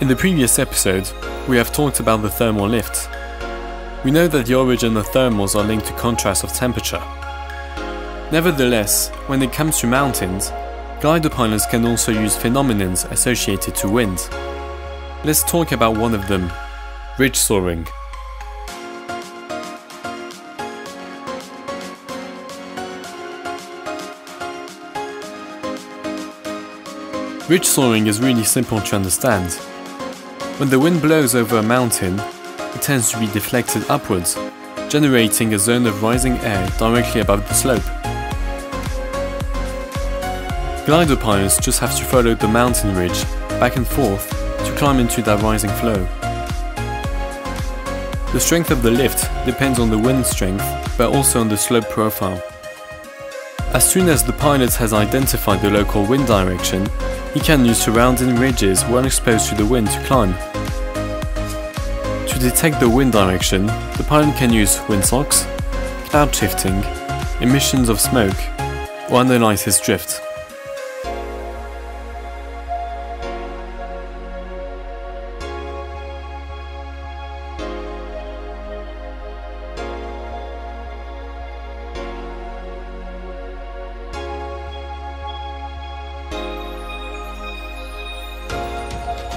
In the previous episode, we have talked about the thermal lift. We know that the origin of thermals are linked to contrast of temperature. Nevertheless, when it comes to mountains, glider pilots can also use phenomena associated to wind. Let's talk about one of them, ridge soaring. Ridge soaring is really simple to understand. When the wind blows over a mountain, it tends to be deflected upwards, generating a zone of rising air directly above the slope. Glider pilots just have to follow the mountain ridge back and forth to climb into that rising flow. The strength of the lift depends on the wind strength, but also on the slope profile. As soon as the pilot has identified the local wind direction, he can use surrounding ridges well exposed to the wind to climb. To detect the wind direction, the pilot can use windsocks, cloud shifting, emissions of smoke, or analyze his drift.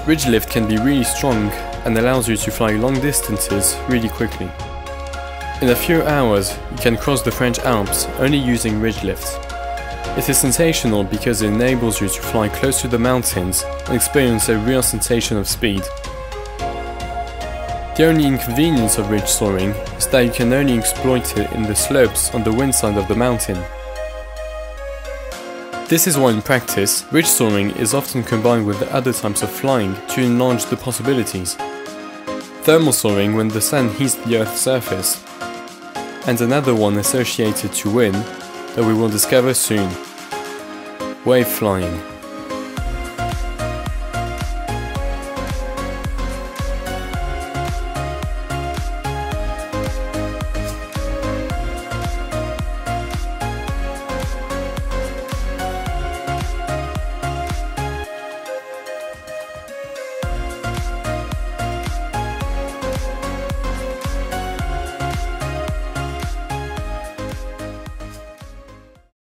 Ridge lift can be really strong and allows you to fly long distances really quickly. In a few hours, you can cross the French Alps only using ridge lift. It is sensational because it enables you to fly close to the mountains and experience a real sensation of speed. The only inconvenience of ridge soaring is that you can only exploit it in the slopes on the wind side of the mountain. This is why in practice, ridge soaring is often combined with other types of flying to enlarge the possibilities. Thermal soaring, when the sun heats the Earth's surface, and another one associated to wind that we will discover soon, wave flying.